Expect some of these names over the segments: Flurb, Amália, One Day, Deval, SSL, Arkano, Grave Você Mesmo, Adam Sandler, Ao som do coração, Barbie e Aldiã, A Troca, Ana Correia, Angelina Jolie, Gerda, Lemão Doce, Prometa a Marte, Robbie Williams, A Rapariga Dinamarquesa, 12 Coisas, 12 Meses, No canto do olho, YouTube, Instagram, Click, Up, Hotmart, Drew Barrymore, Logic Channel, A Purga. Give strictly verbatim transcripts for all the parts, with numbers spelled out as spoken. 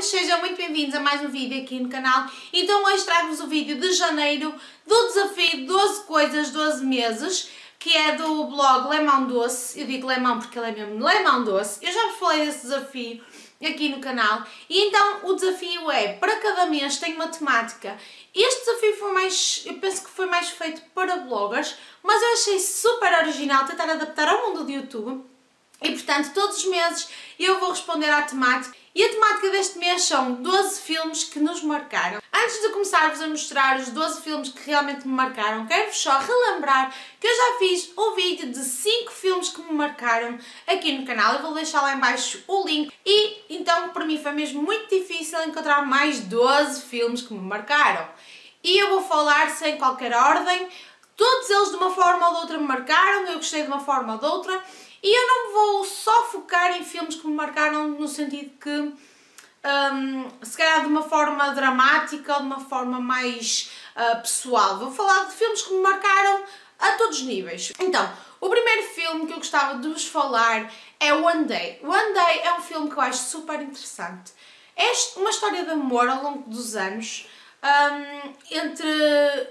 Olá, sejam muito bem-vindos a mais um vídeo aqui no canal. Então hoje trago-vos o vídeo de janeiro do desafio doze coisas, doze meses, que é do blog Lemão Doce. Eu digo Lemão porque ele é mesmo Lemão Doce. Eu já vos falei desse desafio aqui no canal. E então o desafio é, para cada mês tem uma temática. Este desafio foi mais, eu penso que foi mais feito para bloggers, mas eu achei super original tentar adaptar ao mundo do YouTube. E portanto todos os meses eu vou responder à temática. E a temática deste mês são doze filmes que nos marcaram. Antes de começar-vos a mostrar os doze filmes que realmente me marcaram, quero-vos só relembrar que eu já fiz um vídeo de cinco filmes que me marcaram aqui no canal. Eu vou deixar lá em baixo o link. E então para mim foi mesmo muito difícil encontrar mais doze filmes que me marcaram. E eu vou falar sem qualquer ordem. Todos eles de uma forma ou de outra me marcaram, eu gostei de uma forma ou de outra. E eu não vou só focar em filmes que me marcaram no sentido que, um, se calhar de uma forma dramática ou de uma forma mais uh, pessoal. Vou falar de filmes que me marcaram a todos os níveis. Então, o primeiro filme que eu gostava de vos falar é One Day. One Day é um filme que eu acho super interessante. É uma história de amor ao longo dos anos, um, entre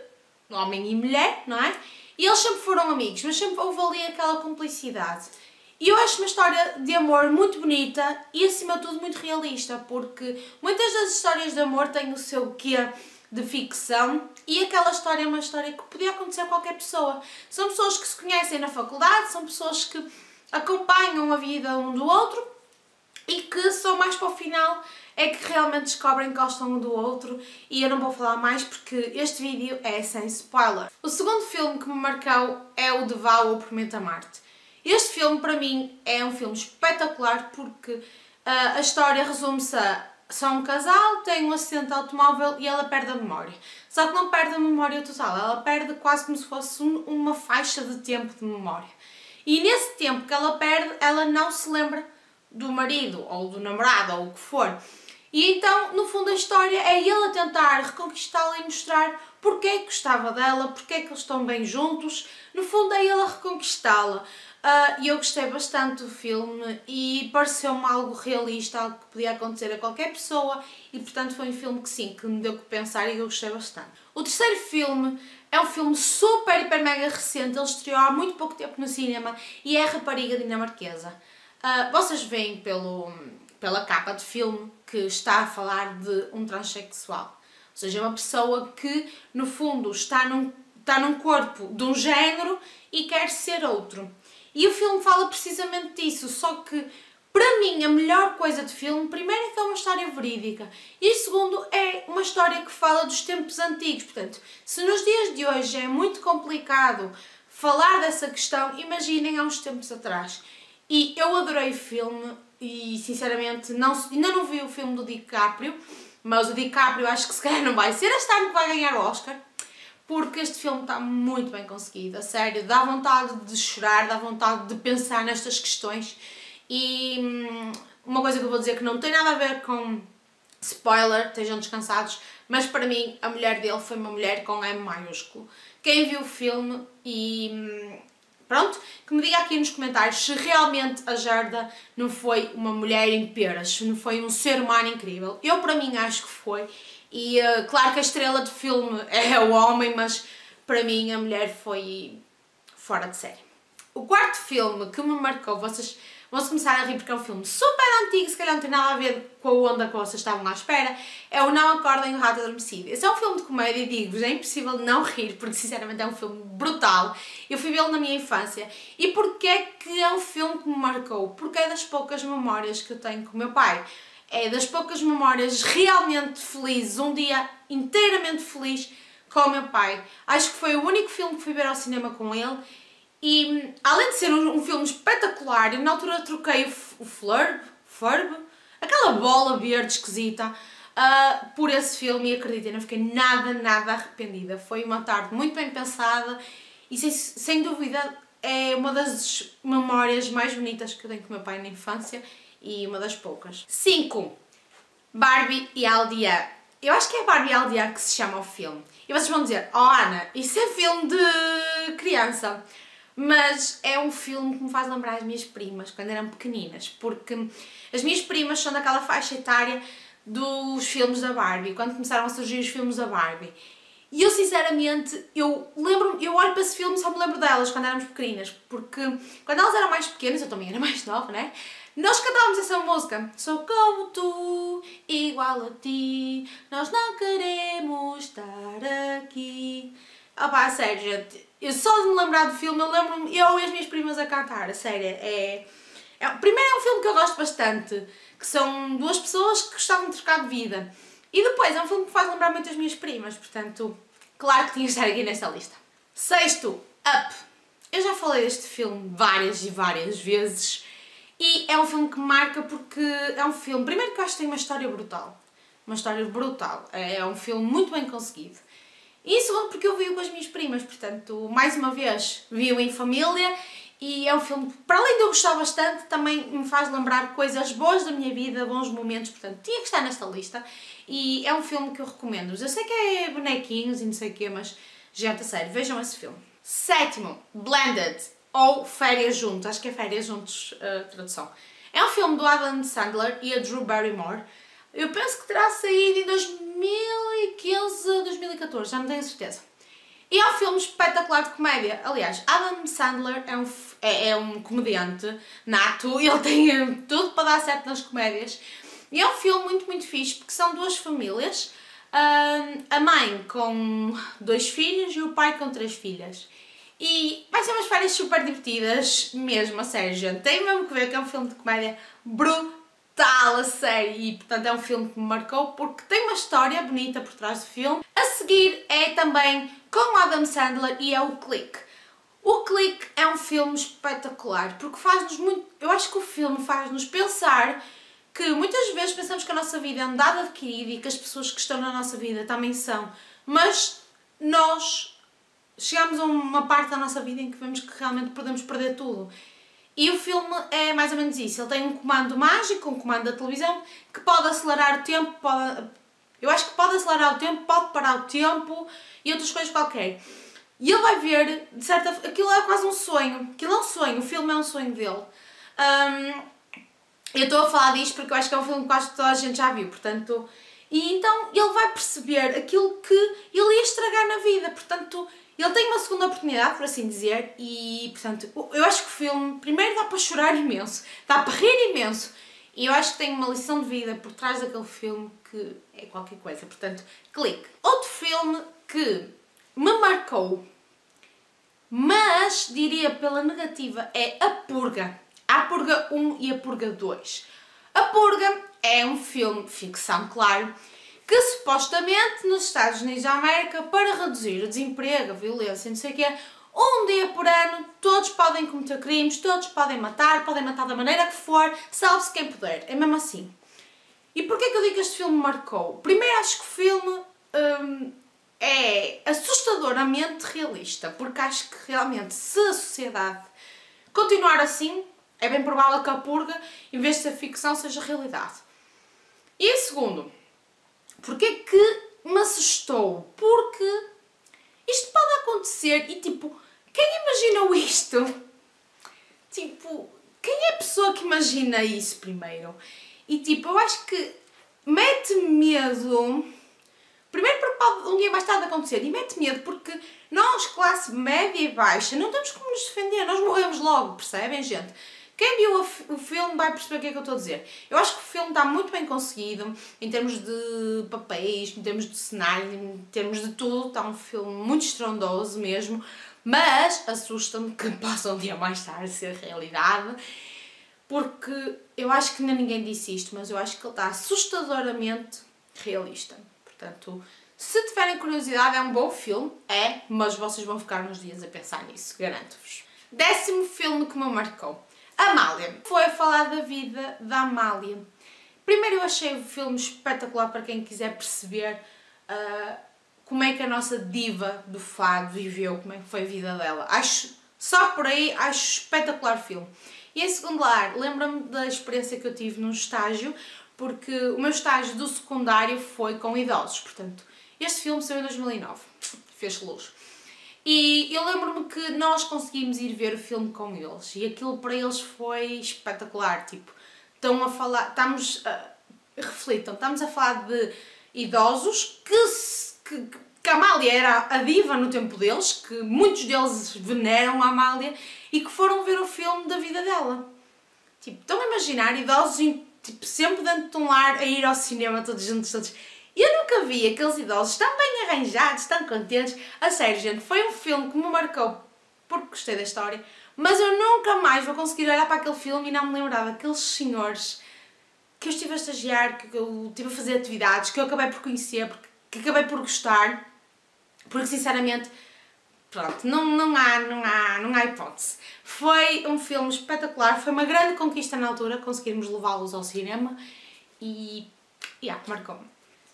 homem e mulher, não é? E eles sempre foram amigos, mas sempre houve ali aquela cumplicidade. E eu acho uma história de amor muito bonita e, acima de tudo, muito realista, porque muitas das histórias de amor têm o seu quê de ficção e aquela história é uma história que podia acontecer a qualquer pessoa. São pessoas que se conhecem na faculdade, são pessoas que acompanham a vida um do outro e que só mais para o final é que realmente descobrem que gostam um do outro, e eu não vou falar mais porque este vídeo é sem spoiler. O segundo filme que me marcou é o Deval, ou Prometa a Marte. Este filme, para mim, é um filme espetacular porque uh, a história resume-se a só um casal, tem um acidente de automóvel e ela perde a memória. Só que não perde a memória total, ela perde quase como se fosse um, uma faixa de tempo de memória. E nesse tempo que ela perde, ela não se lembra do marido, ou do namorado, ou o que for. E então, no fundo, a história é ele a tentar reconquistá-la e mostrar porque é que gostava dela, porque é que eles estão bem juntos. No fundo, é ele a reconquistá-la. E uh, eu gostei bastante do filme e pareceu-me algo realista, algo que podia acontecer a qualquer pessoa. E, portanto, foi um filme que sim, que me deu que pensar e eu gostei bastante. O terceiro filme é um filme super, hiper, mega recente. Ele estreou há muito pouco tempo no cinema e é A Rapariga Dinamarquesa. Uh, vocês veem pelo, pela capa de filme que está a falar de um transexual. Ou seja, é uma pessoa que, no fundo, está num, está num corpo de um género e quer ser outro. E o filme fala precisamente disso, só que, para mim, a melhor coisa de filme, primeiro, é que é uma história verídica. E, segundo, é uma história que fala dos tempos antigos. Portanto, se nos dias de hoje é muito complicado falar dessa questão, imaginem há uns tempos atrás. E eu adorei o filme e, sinceramente, não, ainda não vi o filme do DiCaprio, mas o DiCaprio acho que se calhar não vai ser este ano que vai ganhar o Oscar, porque este filme está muito bem conseguido, a sério, dá vontade de chorar, dá vontade de pensar nestas questões. E hum, uma coisa que eu vou dizer que não tem nada a ver com spoiler, estejam descansados, mas para mim a mulher dele foi uma mulher com M maiúsculo. Quem viu o filme e... Hum, pronto, que me diga aqui nos comentários se realmente a Gerda não foi uma mulher em peras, se não foi um ser humano incrível. Eu, para mim, acho que foi. E uh, claro que a estrela do filme é o homem, mas para mim a mulher foi fora de série. O quarto filme que me marcou, vocês vão se começar a rir porque é um filme super antigo, se calhar não tem nada a ver com a onda que vocês estavam à espera, é o Não Acordem o Rato Adormecido. Esse é um filme de comédia e digo-vos, é impossível não rir, porque sinceramente é um filme brutal. Eu fui vê-lo na minha infância. E porquê é que é um filme que me marcou? Porque é das poucas memórias que eu tenho com o meu pai. É das poucas memórias realmente felizes, um dia inteiramente feliz com o meu pai. Acho que foi o único filme que fui ver ao cinema com ele. E, além de ser um, um filme espetacular, eu na altura troquei o, o Flurb, Flurb, aquela bola verde esquisita, uh, por esse filme e acreditem, não fiquei nada, nada arrependida. Foi uma tarde muito bem pensada e, sem, sem dúvida, é uma das memórias mais bonitas que eu tenho com o meu pai na infância e uma das poucas. cinco. Barbie e Aldiã. Eu acho que é Barbie e Aldiã que se chama o filme. E vocês vão dizer, oh Ana, isso é filme de criança. Mas é um filme que me faz lembrar as minhas primas, quando eram pequeninas, porque as minhas primas são daquela faixa etária dos filmes da Barbie, quando começaram a surgir os filmes da Barbie. E eu sinceramente, eu lembro, eu olho para esse filme e só me lembro delas quando éramos pequeninas, porque quando elas eram mais pequenas, eu também era mais nova, né? Nós cantávamos essa música. Sou como tu, igual a ti, nós não queremos estar aqui. Opá, a sério, gente, eu só de me lembrar do filme, eu lembro-me, eu e as minhas primas a cantar, a sério, é... é... Primeiro é um filme que eu gosto bastante, que são duas pessoas que gostavam de trocar de vida. E depois, é um filme que faz lembrar muito as minhas primas, portanto, claro que tinha que estar aqui nesta lista. Sexto, Up. Eu já falei deste filme várias e várias vezes e é um filme que marca porque é um filme, primeiro que eu acho que tem uma história brutal, uma história brutal, é um filme muito bem conseguido. E segundo porque eu vi-o com as minhas primas, portanto, mais uma vez, vi-o em família e é um filme que, para além de eu gostar bastante, também me faz lembrar coisas boas da minha vida, bons momentos, portanto, tinha que estar nesta lista. E é um filme que eu recomendo-vos. Eu sei que é bonequinhos e não sei o quê, mas, gente, a sério, vejam esse filme. Sétimo, Blended, ou Férias Juntos, acho que é Férias Juntos, uh, tradução. É um filme do Adam Sandler e a Drew Barrymore. Eu penso que terá saído em dois mil e quinze, dois mil e catorze, já não tenho certeza. E é um filme espetacular de comédia. Aliás, Adam Sandler é um, é, é um comediante nato, ele tem tudo para dar certo nas comédias. E é um filme muito, muito fixe, porque são duas famílias, a mãe com dois filhos e o pai com três filhas. E vai ser umas férias super divertidas, mesmo, a sério, gente. Tem mesmo que ver que é um filme de comédia brutal, a sério. E, portanto, é um filme que me marcou, porque tem uma história bonita por trás do filme. A seguir é também com Adam Sandler e é o Click. O Click é um filme espetacular, porque faz-nos muito... Eu acho que o filme faz-nos pensar... que muitas vezes pensamos que a nossa vida é um dado adquirido e que as pessoas que estão na nossa vida também são, mas nós chegamos a uma parte da nossa vida em que vemos que realmente podemos perder tudo. E o filme é mais ou menos isso, ele tem um comando mágico, um comando da televisão, que pode acelerar o tempo, pode... eu acho que pode acelerar o tempo, pode parar o tempo e outras coisas qualquer. E ele vai ver, de certa forma, aquilo é quase um sonho, aquilo é um sonho, o filme é um sonho dele. Um... Eu estou a falar disto porque eu acho que é um filme que quase toda a gente já viu, portanto... E então ele vai perceber aquilo que ele ia estragar na vida, portanto... Ele tem uma segunda oportunidade, por assim dizer, e, portanto, eu acho que o filme... Primeiro dá para chorar imenso, dá para rir imenso, e eu acho que tem uma lição de vida por trás daquele filme que é qualquer coisa, portanto, Clique. Outro filme que me marcou, mas diria pela negativa, é A Purga. A Purga um e A Purga dois. A Purga é um filme de ficção, claro, que supostamente nos Estados Unidos da América, para reduzir o desemprego, a violência, não sei o quê, um dia por ano todos podem cometer crimes, todos podem matar, podem matar da maneira que for, salve-se quem puder, é mesmo assim. E porquê que eu digo que este filme marcou? Primeiro acho que o filme hum, é assustadoramente realista, porque acho que realmente se a sociedade continuar assim, é bem provável que A Purga, em vez de ser ficção, seja realidade. E segundo, porque é que me assustou? Porque isto pode acontecer e, tipo, quem imaginou isto? Tipo, quem é a pessoa que imagina isso primeiro? E, tipo, eu acho que mete medo... Primeiro porque pode um dia mais tarde acontecer e mete medo porque nós, classe média e baixa, não temos como nos defender, nós morremos logo, percebem, gente? Quem viu o filme vai perceber o que é que eu estou a dizer. Eu acho que o filme está muito bem conseguido, em termos de papéis, em termos de cenário, em termos de tudo. Está um filme muito estrondoso mesmo, mas assusta-me que passa um dia mais tarde ser realidade, porque eu acho que ainda ninguém disse isto, mas eu acho que ele está assustadoramente realista. Portanto, se tiverem curiosidade, é um bom filme, é, mas vocês vão ficar uns dias a pensar nisso, garanto-vos. Décimo filme que me marcou. Amália. Foi a falar da vida da Amália. Primeiro eu achei o filme espetacular para quem quiser perceber uh, como é que a nossa diva do fado viveu, como é que foi a vida dela. Acho, só por aí, acho espetacular o filme. E em segundo lugar, lembro-me da experiência que eu tive num estágio, porque o meu estágio do secundário foi com idosos, portanto, este filme saiu em dois mil e nove, fez luz. E eu lembro-me que nós conseguimos ir ver o filme com eles e aquilo para eles foi espetacular, tipo, estão a falar, estamos a, reflitam. Estamos a falar de idosos que, se, que, que a Amália era a diva no tempo deles, que muitos deles veneram a Amália e que foram ver o filme da vida dela. Tipo, estão a imaginar idosos em, tipo, sempre dentro de um lar a ir ao cinema todos juntos, todos... Eu nunca vi aqueles idosos tão bem arranjados, tão contentes. A sério, gente, foi um filme que me marcou porque gostei da história, mas eu nunca mais vou conseguir olhar para aquele filme e não me lembrar daqueles senhores que eu estive a estagiar, que eu estive a fazer atividades, que eu acabei por conhecer, que acabei por gostar, porque sinceramente, pronto, não, não, há, não, há, não há hipótese. Foi um filme espetacular, foi uma grande conquista na altura, conseguirmos levá-los ao cinema e, yeah, marcou-me.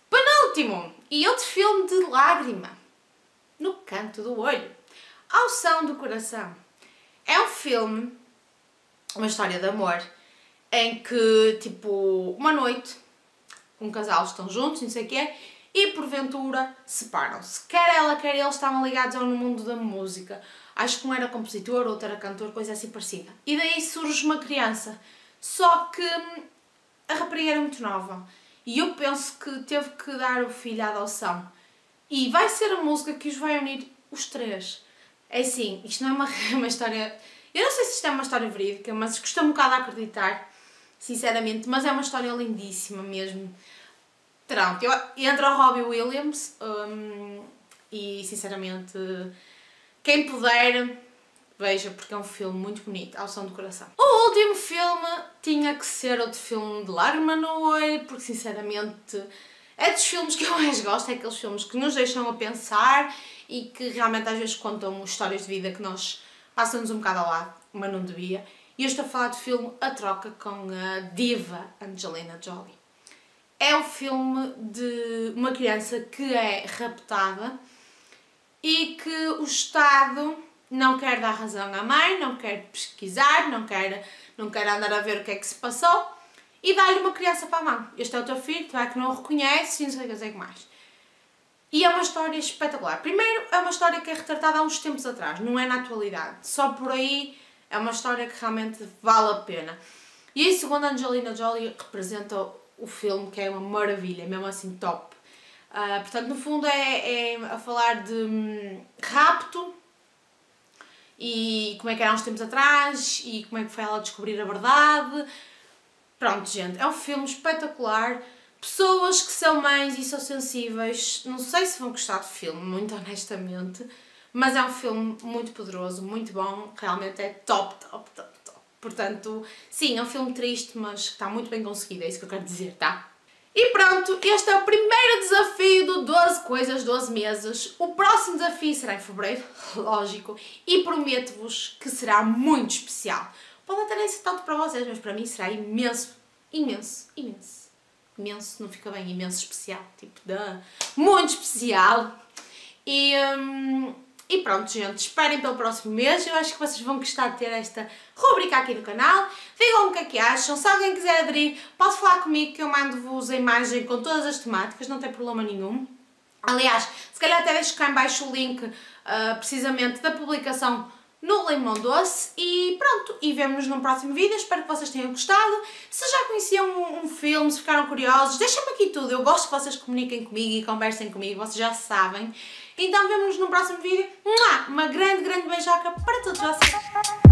Penúltimo, e outro filme de lágrima, No Canto do Olho, Ao Som do Coração. É um filme, uma história de amor, em que, tipo, uma noite, um casal estão juntos, não sei o quê, e porventura separam-se. Quer ela, quer ele, estavam ligados ao mundo da música. Acho que um era compositor, outro era cantor, coisa assim parecida. E daí surge uma criança, só que a rapariga era muito nova. E eu penso que teve que dar o filho à adoção. E vai ser a música que os vai unir os três. É assim, isto não é uma, uma história... Eu não sei se isto é uma história verídica, mas custa um bocado a acreditar, sinceramente. Mas é uma história lindíssima mesmo. Pronto, eu, entra o Robbie Williams hum, e, sinceramente, quem puder, veja, porque é um filme muito bonito, Ao Som do Coração. O último filme tinha que ser outro filme de lágrima no olho, porque sinceramente é dos filmes que eu mais gosto, é aqueles filmes que nos deixam a pensar e que realmente às vezes contam histórias de vida que nós passamos um bocado ao lado, mas não devia. E eu estou a falar do filme A Troca, com a diva Angelina Jolie. É um filme de uma criança que é raptada e que o Estado não quer dar razão à mãe, não quer pesquisar, não quer, não quer andar a ver o que é que se passou e dá-lhe uma criança para a mão. Este é o teu filho, tu é que não o reconheces e não sei o que é mais. E é uma história espetacular. Primeiro, é uma história que é retratada há uns tempos atrás, não é na atualidade. Só por aí é uma história que realmente vale a pena. E aí, segundo, a Angelina Jolie representa o filme, que é uma maravilha, mesmo assim top. Uh, portanto, no fundo é, é a falar de hum, rapto, e como é que era há uns tempos atrás, e como é que foi ela descobrir a verdade. Pronto, gente, é um filme espetacular. Pessoas que são mães e são sensíveis, não sei se vão gostar do filme, muito honestamente, mas é um filme muito poderoso, muito bom, realmente é top, top, top, top. Portanto, sim, é um filme triste, mas está muito bem conseguido, é isso que eu quero dizer, tá? E pronto, este é o primeiro desafio do doze coisas, doze meses. O próximo desafio será em fevereiro, lógico, e prometo-vos que será muito especial. Pode até nem ser tanto para vocês, mas para mim será imenso, imenso, imenso. Imenso, não fica bem, imenso especial, tipo, da muito especial. E, hum, e pronto, gente, esperem pelo próximo mês. Eu acho que vocês vão gostar de ter esta rubrica aqui no canal. Digam-me o que é que acham. Se alguém quiser aderir, pode falar comigo que eu mando-vos a imagem com todas as temáticas, não tem problema nenhum. Aliás, se calhar até deixo cá em baixo o link, uh, precisamente, da publicação no Lemão Doce. E pronto, e vemo-nos num próximo vídeo. Espero que vocês tenham gostado. Se já conheciam um, um filme, se ficaram curiosos, deixem-me aqui tudo. Eu gosto que vocês comuniquem comigo e conversem comigo, vocês já sabem. Então vemo-nos num próximo vídeo. Uma grande, grande beijoca para todos vocês.